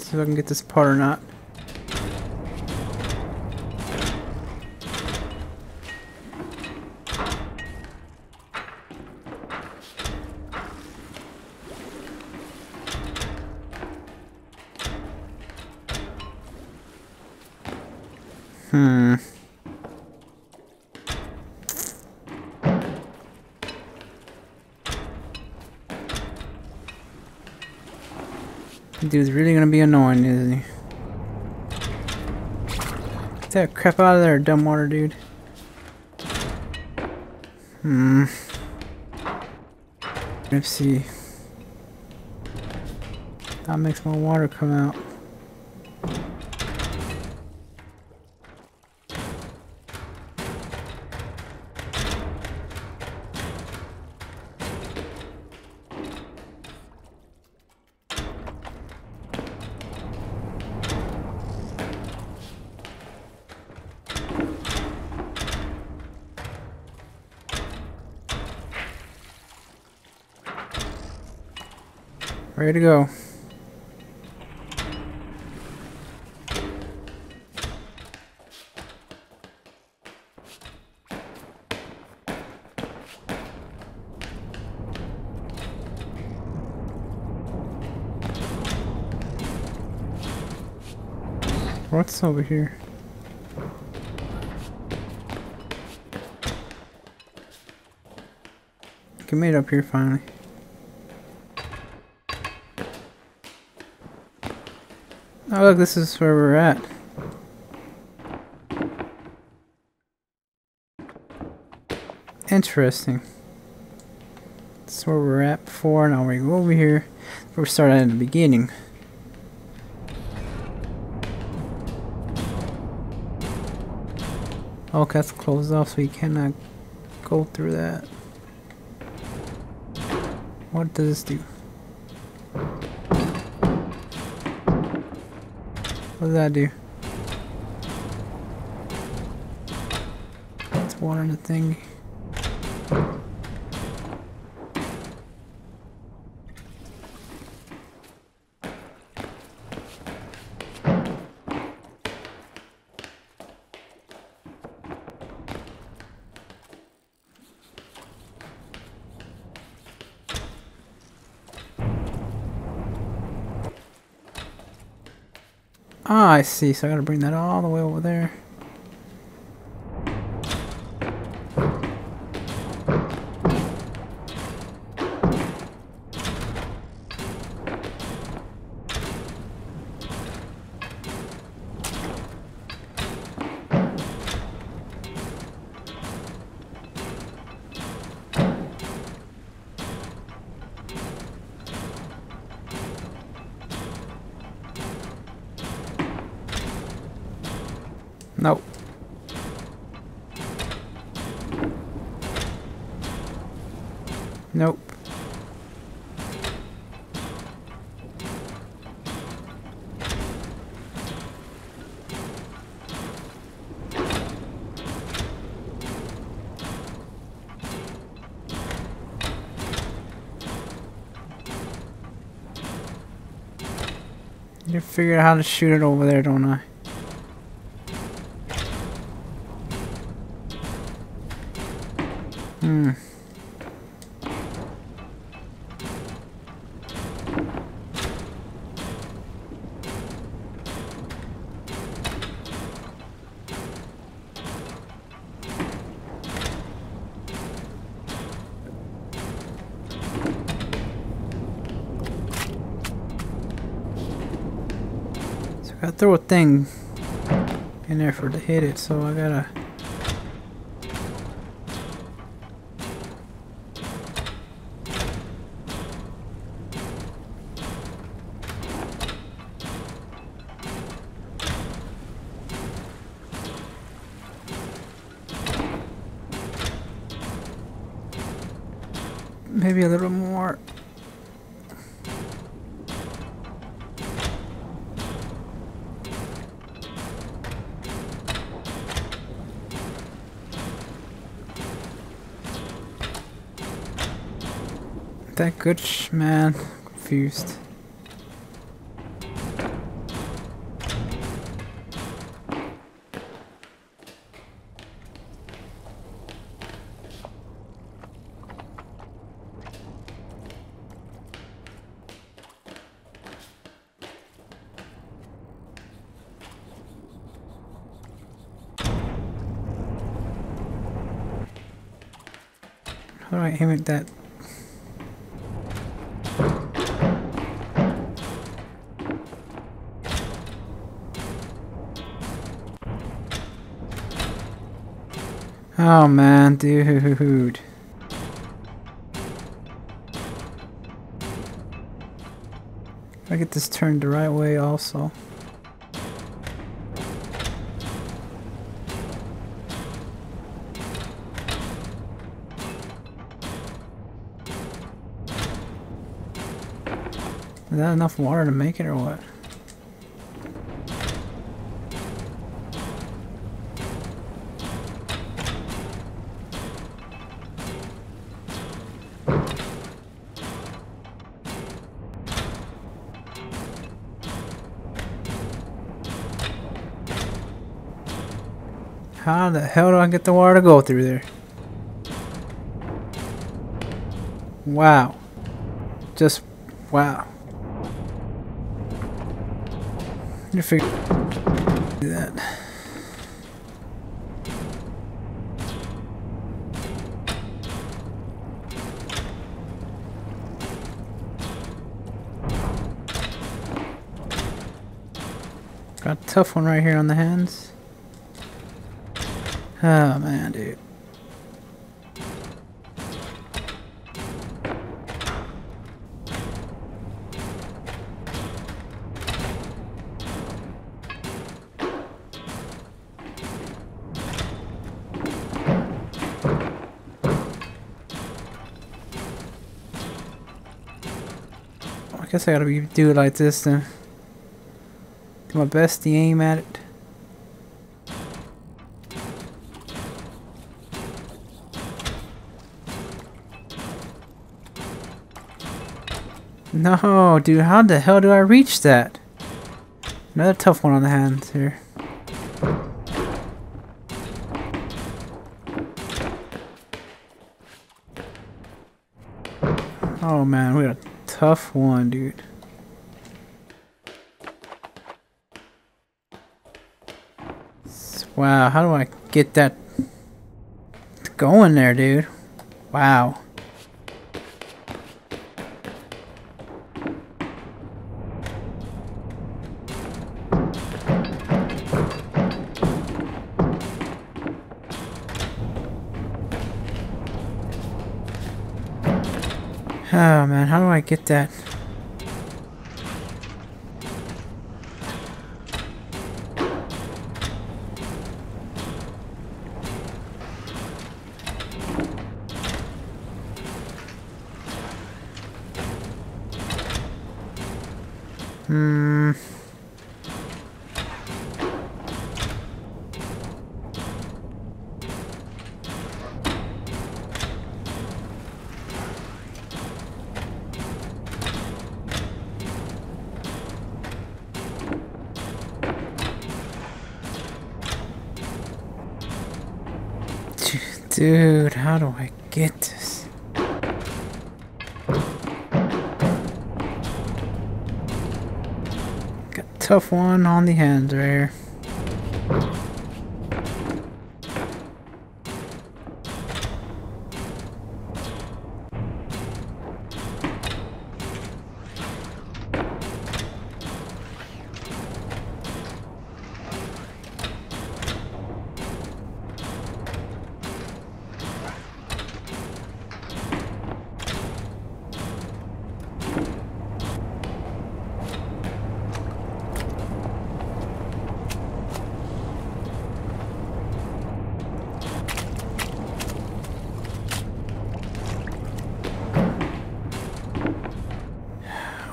see if I can get this part or not. Dude's really gonna be annoying, isn't he? Get that crap out of there, dumb water dude. Let's see. That makes more water come out. Ready to go. What's over here? Get made up here finally. Oh look, this is where we're at. Interesting. That's where we're at before. Now we go over here. We're starting at the beginning. Oh, okay, that's closed off, so you cannot go through that. What does this do? What does that do? It's water in the thing. Ah, I see, so I gotta bring that all the way over there. Nope. Nope. I need to figure out how to shoot it over there, don't I? So I gotta throw a thing in there for it to hit it, so I gotta maybe a little more. That good, man. Confused. do I aim at that? Oh man, dude. If I get this turned the right way also. Is that enough water to make it or what? How the hell do I get the water to go through there? Wow. Just wow. You figure that. Got a tough one right here on the hands. Oh man, dude. I guess I gotta do it like this then. Do my best to aim at it. No, dude, how the hell do I reach that? Another tough one on the hands here. Oh man, we got a tough one, dude. Wow, how do I get that going there, dude? Wow. Oh man, how do I get that? Dude, how do I get this? Got a tough one on the hands right here.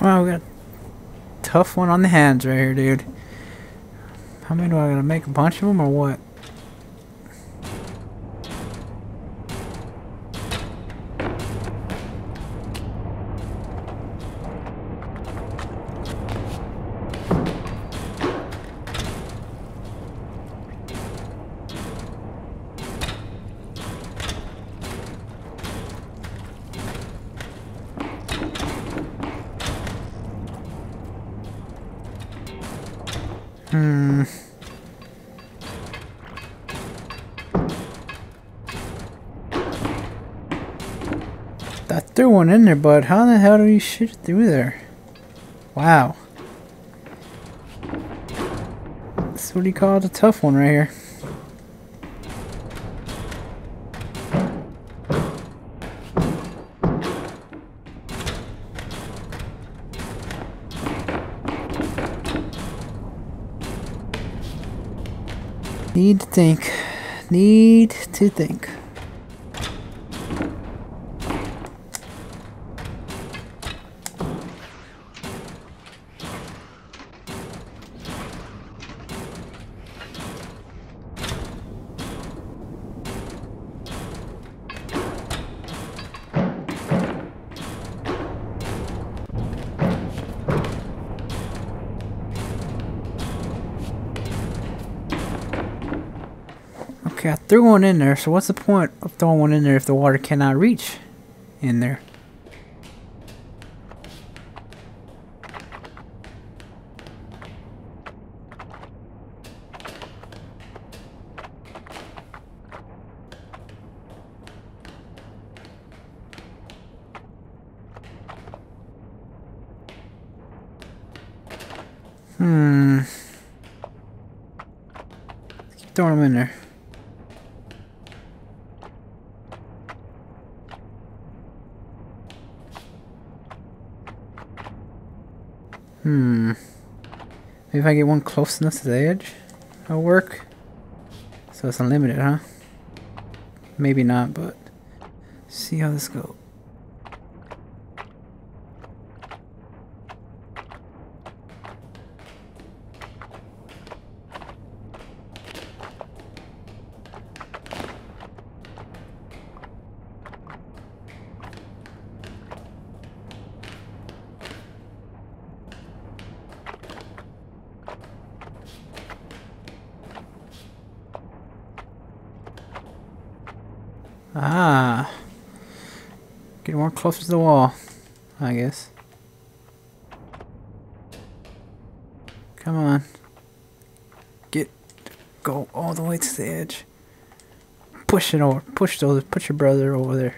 Wow, we got a tough one on the hands right here, dude. How many do I gotta make? A bunch of them or what? Threw one in there, bud. How in the hell do you shoot it through there? Wow. That's what he called a tough one right here. Need to think. Need to think. Okay, I threw one in there, so what's the point of throwing one in there if the water cannot reach in there? Keep throwing them in there. Maybe if I get one close enough to the edge, that'll work. So it's unlimited, huh? Maybe not, but see how this goes. Ah, get more closer to the wall, I guess. Come on. Go all the way to the edge. Push it over, push your brother over there.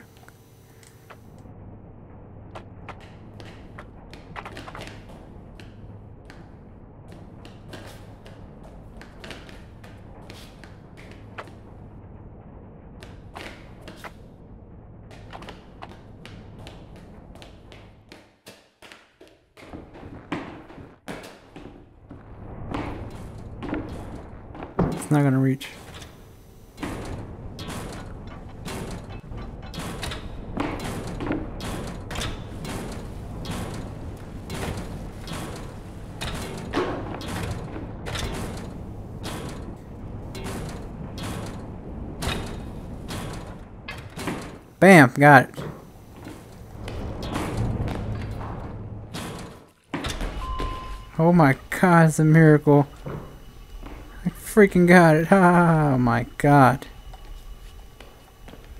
It's not gonna reach. Bam, got it. Oh my God, it's a miracle. Freaking got it. Oh my God.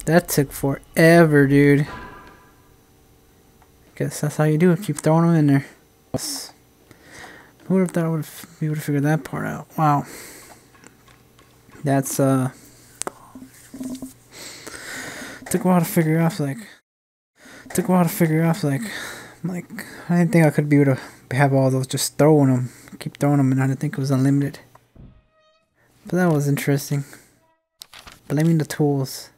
That took forever, dude. Guess that's how you do it. Keep throwing them in there. Who would have thought we would have figured that part out? Wow. That's took a while to figure out, like. Like I didn't think I could be able to have all those just throwing them. Keep throwing them, and I didn't think it was unlimited. But that was interesting. Blaming the tools.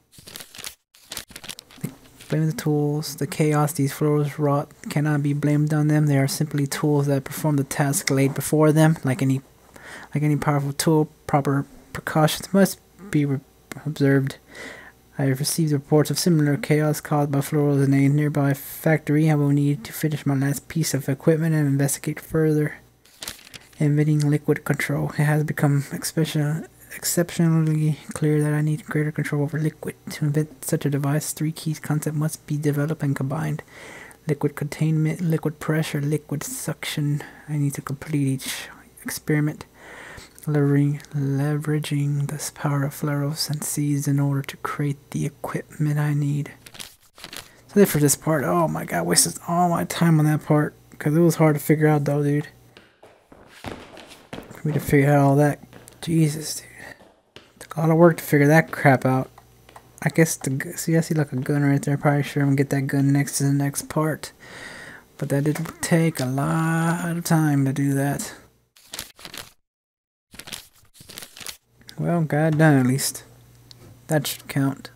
Blaming the tools. The chaos these floors wrought cannot be blamed on them. They are simply tools that perform the task laid before them. Like any powerful tool, proper precautions must be observed. I have received reports of similar chaos caused by floors in a nearby factory. I will need to finish my last piece of equipment and investigate further. Inventing liquid control. It has become exceptionally clear that I need greater control over liquid. To invent such a device, three key concepts must be developed and combined. Liquid containment, liquid pressure, liquid suction. I need to complete each experiment, leveraging the power of fluorescences in order to create the equipment I need. So for this part, oh my God, wasted all my time on that part. Because it was hard to figure out though, dude. For me to figure out all that. Jesus, dude. Took a lot of work to figure that crap out. I guess the I see like a gun right there. Probably sure I'm gonna get that gun next to the next part, but that did take a lot of time to do that. Well, got done at least. That should count.